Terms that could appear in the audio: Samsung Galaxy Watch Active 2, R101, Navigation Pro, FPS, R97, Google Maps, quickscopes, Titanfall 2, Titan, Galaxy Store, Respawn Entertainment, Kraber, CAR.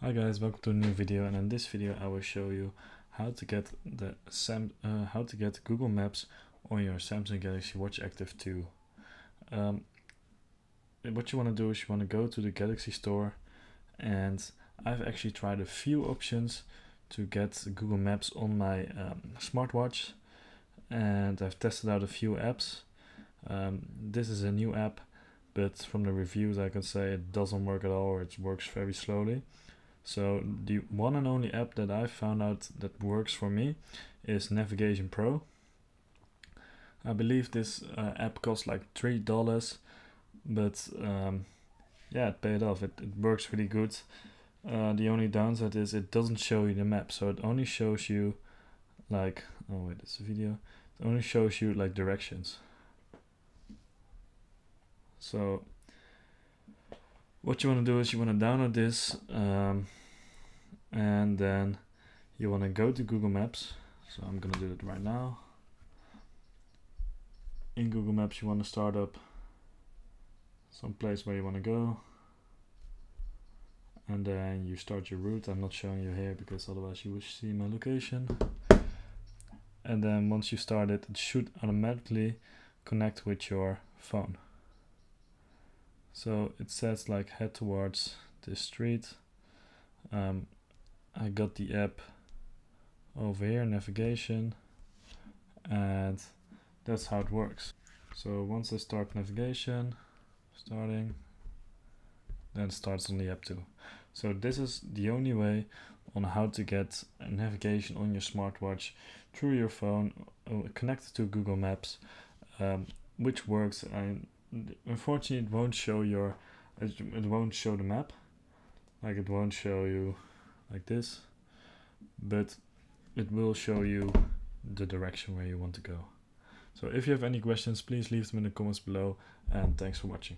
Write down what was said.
Hi guys, welcome to a new video, and in this video I will show you how to get Google Maps on your Samsung Galaxy Watch Active 2. What you want to do is you want to go to the Galaxy Store, and I've actually tried a few options to get Google Maps on my smartwatch, and I've tested out a few apps. This is a new app, but from the reviews I can say it doesn't work at all, or it works very slowly. So the one and only app that I found out that works for me is Navigation Pro. I believe this app costs like $3, but yeah, it paid off. It works really good. The only downside is it doesn't show you the map, so it only shows you like, oh wait, it's a video. It only shows you like directions. So what you want to do is you want to download this, and then you want to go to Google Maps. So I'm going to do it right now. In Google Maps, you want to start up some place where you want to go, and then you start your route. I'm not showing you here because otherwise you will see my location. And then once you start it, it should automatically connect with your phone. So it says like head towards this street. I got the app over here, navigation, and that's how it works. So once I start navigation, then it starts on the app too. So this is the only way on how to get navigation on your smartwatch through your phone, connected to Google Maps, which works. Unfortunately, it won't show the map, like it won't show you like this, but it will show you the direction where you want to go. So if you have any questions, please leave them in the comments below, and thanks for watching.